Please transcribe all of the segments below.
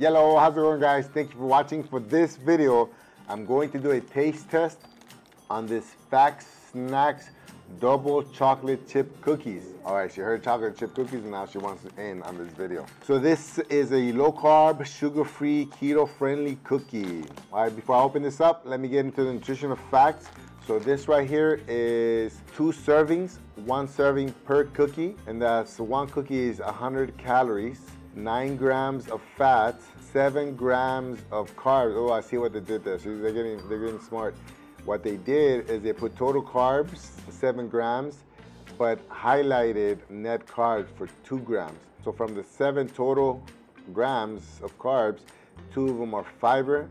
Hello, how's it going, guys? Thank you for watching. For this video, I'm going to do a taste test on this Fat Snax double chocolate chip cookies. All right, she heard chocolate chip cookies and now she wants to end on this video. So this is a low-carb, sugar-free, keto-friendly cookie. All right, before I open this up, let me get into the nutritional facts. So this right here is 2 servings, 1 serving per cookie, and that's 1 cookie is 100 calories. 9 grams of fat, 7 grams of carbs. Oh, I see what they did there. So they're getting smart. What they did is they put total carbs, 7 grams, but highlighted net carbs for 2 grams. So from the 7 total grams of carbs, 2 of them are fiber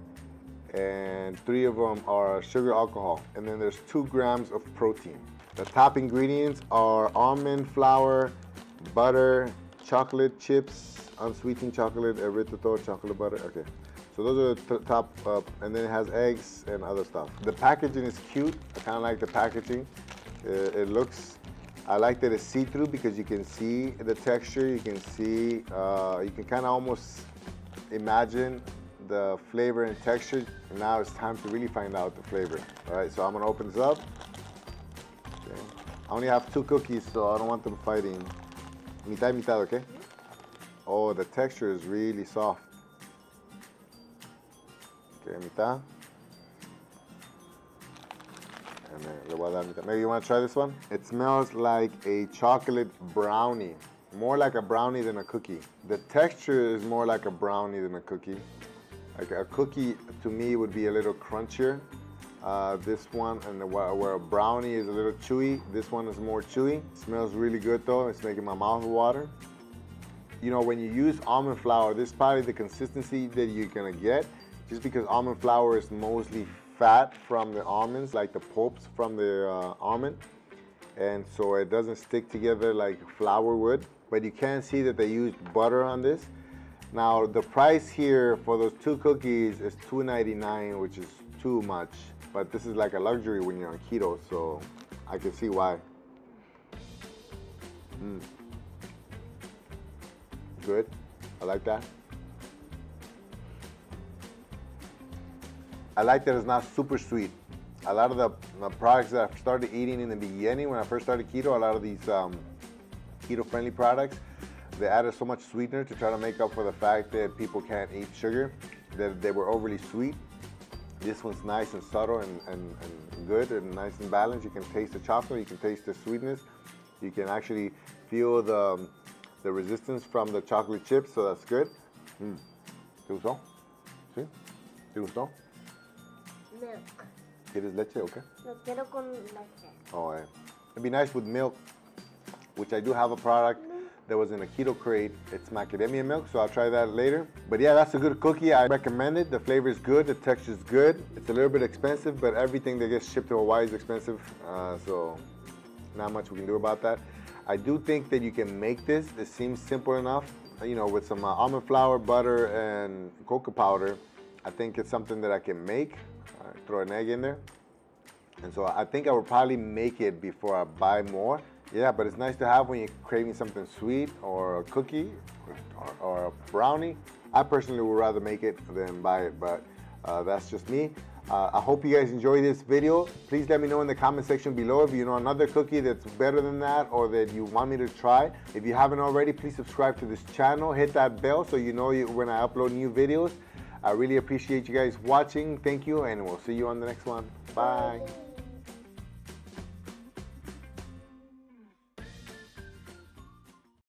and 3 of them are sugar alcohol. And then there's 2 grams of protein. The top ingredients are almond flour, butter, chocolate chips, unsweetened chocolate, erythritol, chocolate butter, okay. So those are the top, and then it has eggs and other stuff. The packaging is cute. I kind of like the packaging. It looks, I like that it's see-through because you can see the texture, you can see, you can kind of almost imagine the flavor and texture. And now it's time to really find out the flavor. All right, so I'm gonna open this up. Okay. I only have 2 cookies, so I don't want them fighting. Mitad, mitad, okay? Oh, the texture is really soft. Okay, mitad. And then le voy a dar mitad. Maybe you want to try this one? It smells like a chocolate brownie. More like a brownie than a cookie. The texture is more like a brownie than a cookie. Like a cookie, to me, would be a little crunchier. This one, and where a brownie is a little chewy, this one is more chewy. Smells really good though. It's making my mouth water. You know, when you use almond flour, this is probably the consistency that you're gonna get, just because almond flour is mostly fat from the almonds, like the pulps from the almond, and so it doesn't stick together like flour would. But you can see that they used butter on this. Now the price here for those 2 cookies is $2.99, which is too much, but this is like a luxury when you're on keto, so I can see why. Good. I like that. I like that it's not super sweet. A lot of the products that I started eating in the beginning when I first started keto, a lot of these keto-friendly products, they added so much sweetener to try to make up for the fact that people can't eat sugar, that they were overly sweet. This one's nice and subtle and good and nice and balanced. You can taste the chocolate, you can taste the sweetness. You can actually feel the resistance from the chocolate chips, so that's good. ¿Te gustó? ¿Sí? ¿Te gustó? Milk. ¿Quieres leche? Okay. Lo quiero con leche. Oh, yeah. It'd be nice with milk, which I do have a product that was in a keto crate. It's macadamia milk, so I'll try that later. But yeah, that's a good cookie. I recommend it. The flavor is good, the texture is good. It's a little bit expensive, but everything that gets shipped to Hawaii is expensive, so not much we can do about that. I do think that you can make this. It seems simple enough, you know, with some almond flour, butter, and cocoa powder. I think it's something that I can make. Throw an egg in there. And so I think I would probably make it before I buy more. Yeah, but it's nice to have when you're craving something sweet or a cookie or a brownie. I personally would rather make it than buy it, but that's just me. I hope you guys enjoy this video. Please let me know in the comment section below if you know another cookie that's better than that or that you want me to try. If you haven't already, please subscribe to this channel. Hit that bell so you know when I upload new videos. I really appreciate you guys watching. Thank you, and we'll see you on the next one. Bye.